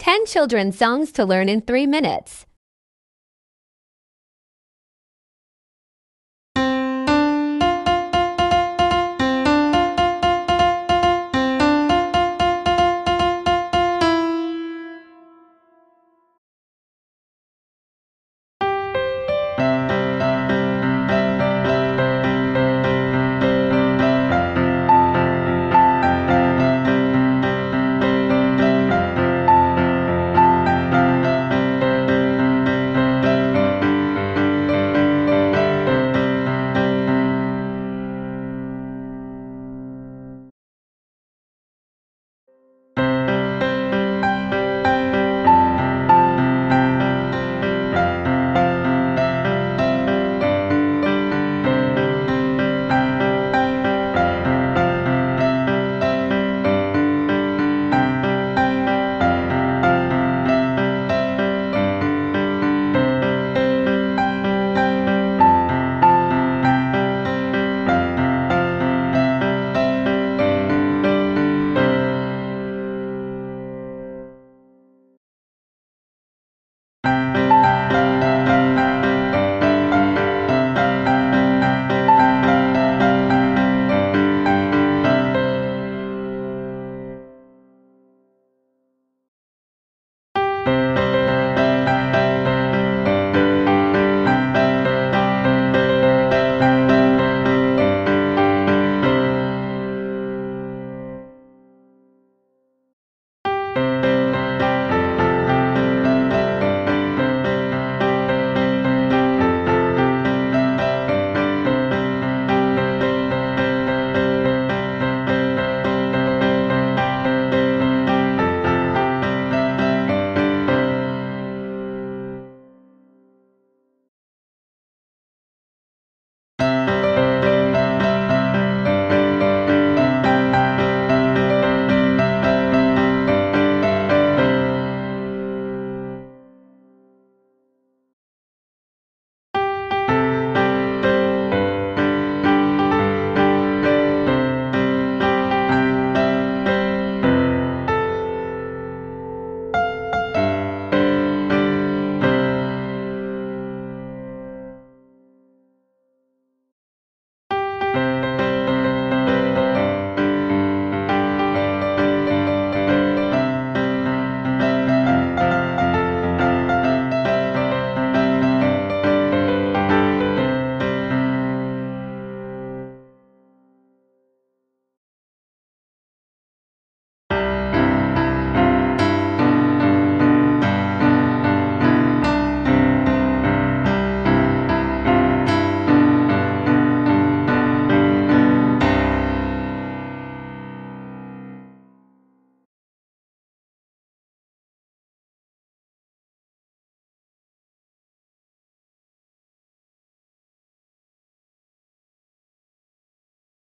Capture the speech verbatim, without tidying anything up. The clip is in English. ten children's songs to learn in three minutes.